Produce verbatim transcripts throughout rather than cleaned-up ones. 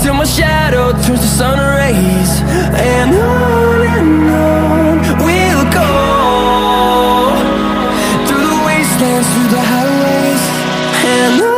till my shadow turns to sun rays. And on and on we'll go, through the wastelands, through the highways, and on.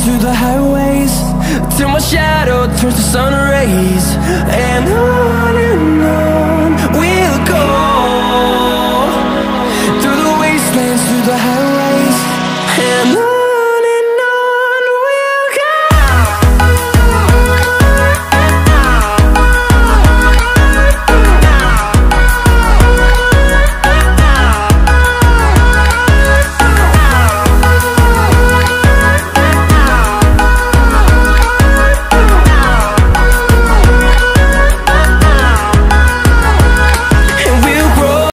Through the highways, till my shadow turns to sun rays. And on and on we'll go, through the wastelands, through the highways.